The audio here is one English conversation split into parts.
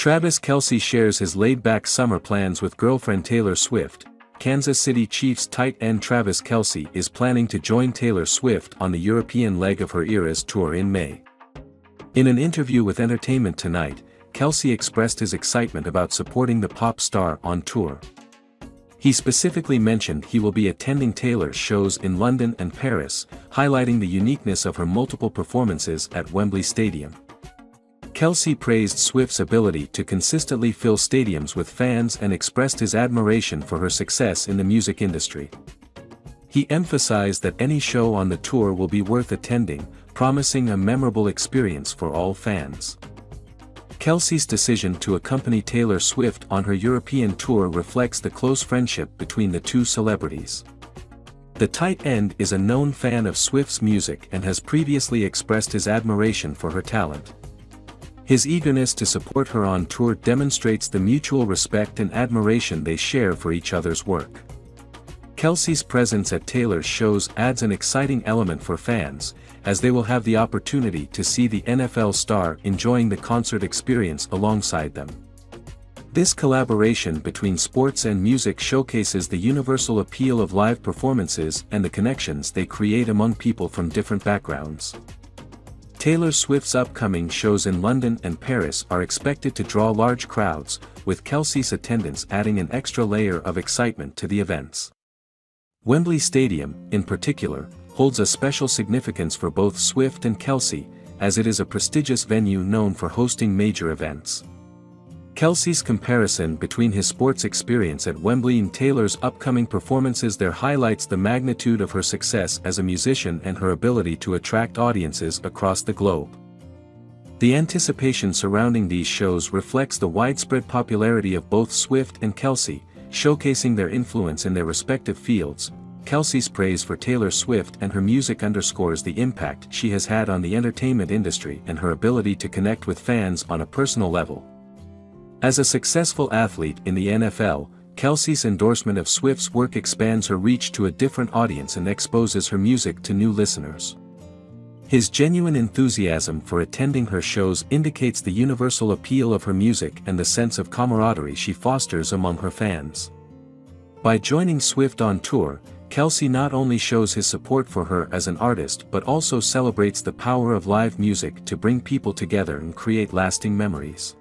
Travis Kelce shares his laid-back summer plans with girlfriend Taylor Swift. Kansas City Chiefs tight end Travis Kelce is planning to join Taylor Swift on the European leg of her Eras tour in May. In an interview with Entertainment Tonight, Kelce expressed his excitement about supporting the pop star on tour. He specifically mentioned he will be attending Taylor's shows in London and Paris, highlighting the uniqueness of her multiple performances at Wembley Stadium. Kelce praised Swift's ability to consistently fill stadiums with fans and expressed his admiration for her success in the music industry. He emphasized that any show on the tour will be worth attending, promising a memorable experience for all fans. Kelce's decision to accompany Taylor Swift on her European tour reflects the close friendship between the two celebrities. The tight end is a known fan of Swift's music and has previously expressed his admiration for her talent. His eagerness to support her on tour demonstrates the mutual respect and admiration they share for each other's work. Kelce's presence at Taylor's shows adds an exciting element for fans, as they will have the opportunity to see the NFL star enjoying the concert experience alongside them. This collaboration between sports and music showcases the universal appeal of live performances and the connections they create among people from different backgrounds. Taylor Swift's upcoming shows in London and Paris are expected to draw large crowds, with Kelce's attendance adding an extra layer of excitement to the events. Wembley Stadium, in particular, holds a special significance for both Swift and Kelce, as it is a prestigious venue known for hosting major events. Kelce's comparison between his sports experience at Wembley and Taylor's upcoming performances there highlights the magnitude of her success as a musician and her ability to attract audiences across the globe. The anticipation surrounding these shows reflects the widespread popularity of both Swift and Kelce, showcasing their influence in their respective fields. Kelce's praise for Taylor Swift and her music underscores the impact she has had on the entertainment industry and her ability to connect with fans on a personal level. As a successful athlete in the NFL, Kelce's endorsement of Swift's work expands her reach to a different audience and exposes her music to new listeners. His genuine enthusiasm for attending her shows indicates the universal appeal of her music and the sense of camaraderie she fosters among her fans. By joining Swift on tour, Kelce not only shows his support for her as an artist but also celebrates the power of live music to bring people together and create lasting memories.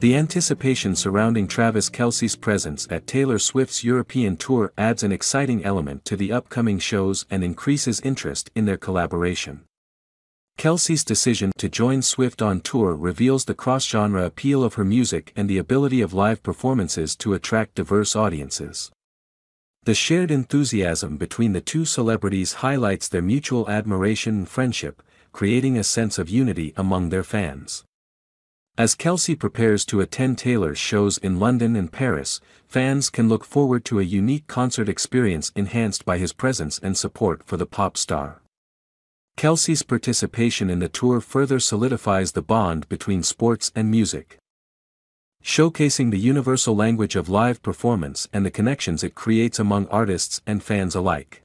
The anticipation surrounding Travis Kelce's presence at Taylor Swift's European tour adds an exciting element to the upcoming shows and increases interest in their collaboration. Kelce's decision to join Swift on tour reveals the cross-genre appeal of her music and the ability of live performances to attract diverse audiences. The shared enthusiasm between the two celebrities highlights their mutual admiration and friendship, creating a sense of unity among their fans. As Kelce prepares to attend Taylor's shows in London and Paris, fans can look forward to a unique concert experience enhanced by his presence and support for the pop star. Kelce's participation in the tour further solidifies the bond between sports and music, showcasing the universal language of live performance and the connections it creates among artists and fans alike.